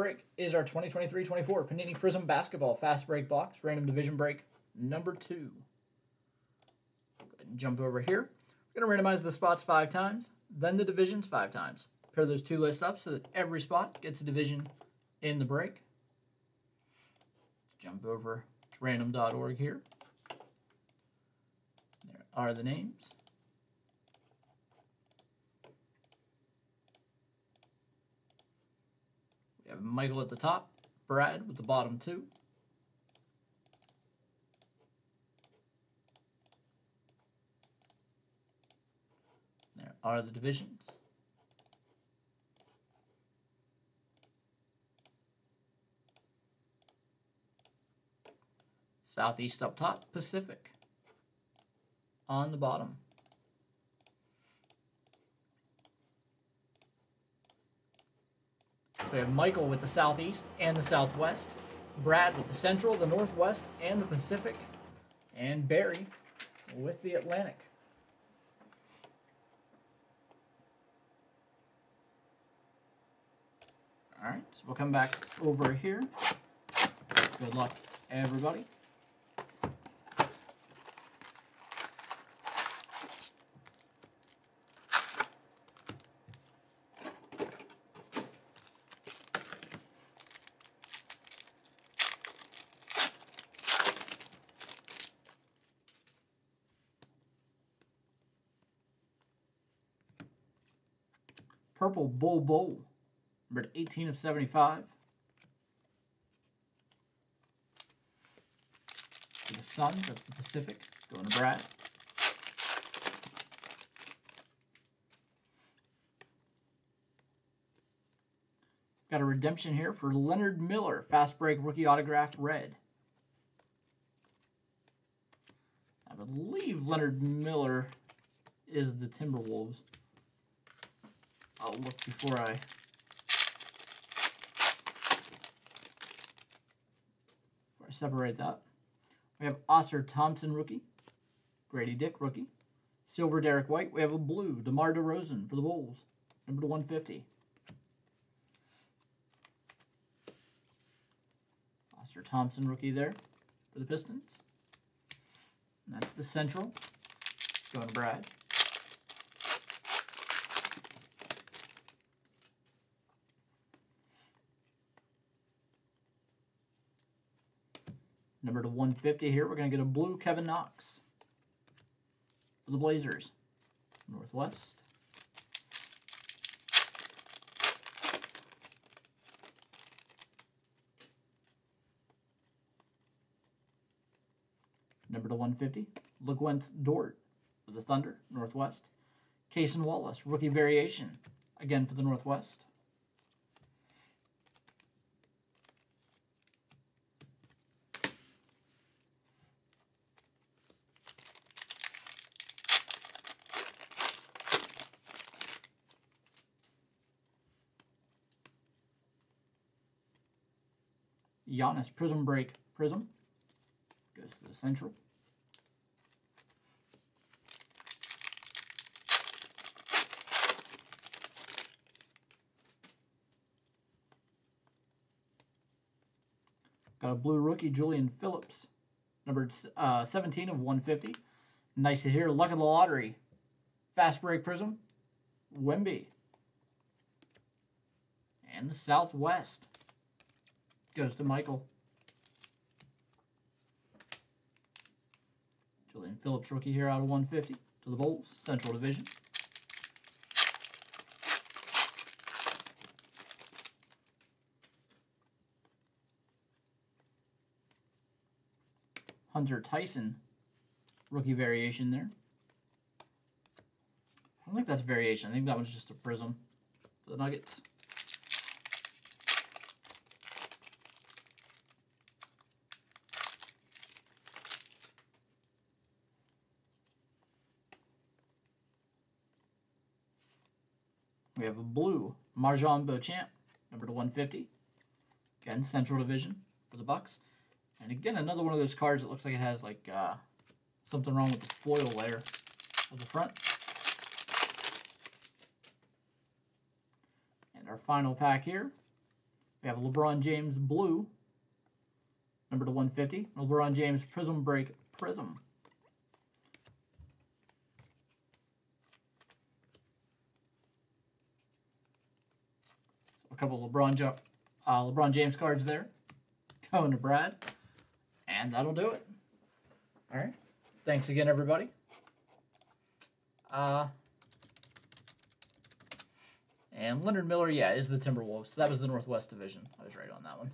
break is our 2023-24 Panini Prizm Basketball Fast Break Box, Random Division Break, number 2. Go ahead and jump over here. We're going to randomize the spots 5 times, then the divisions 5 times. Pair those two lists up so that every spot gets a division in the break. Jump over to random.org here. There are the names. We have Michael at the top, Brad with the bottom two. There are the divisions. Southeast up top, Pacific on the bottom. So we have Michael with the Southeast and the Southwest, Brad with the Central, the Northwest, and the Pacific, and Barry with the Atlantic. All right, so we'll come back over here. Good luck, everybody. Purple Bull Bull, number 18 of 75. For the Sun, that's the Pacific, going to Brad. Got a redemption here for Leonard Miller, Fast Break Rookie Autograph Red. I believe Leonard Miller is the Timberwolves. I'll look before I... separate that. We have Oscar Thompson rookie. Grady Dick rookie. Silver Derek White. We have a blue DeMar DeRozan for the Bulls. Number 150. Oscar Thompson rookie there for the Pistons. And that's the Central. Going to Brad. Number to 150 here, we're going to get a blue Kevin Knox for the Blazers, Northwest. Number to 150, Luguentz Dort for the Thunder, Northwest. Caseen Wallace, rookie variation, again for the Northwest. Giannis, Prism Break, Prism, goes to the Central. Got a blue rookie, Julian Phillips, numbered 17 of 150. Nice to hear, luck of the lottery. Fast Break Prism, Wemby. And the Southwest goes to Michael. Julian Phillips rookie here out of 150 to the Bulls, Central Division. Hunter Tyson rookie variation there. I don't think that's a variation. I think that one's just a prism for the Nuggets. We have a blue MarJon Beauchamp, number to 150. Again, Central Division for the Bucks. And again, another one of those cards that looks like it has like something wrong with the foil layer of the front. And our final pack here We have a LeBron James Blue, number to 150. LeBron James Prism Break Prism. So a couple of LeBron James cards there. Going to Brad. And that'll do it. All right. Thanks again, everybody. And Leonard Miller, yeah, is the Timberwolves. So that was the Northwest Division. I was right on that one.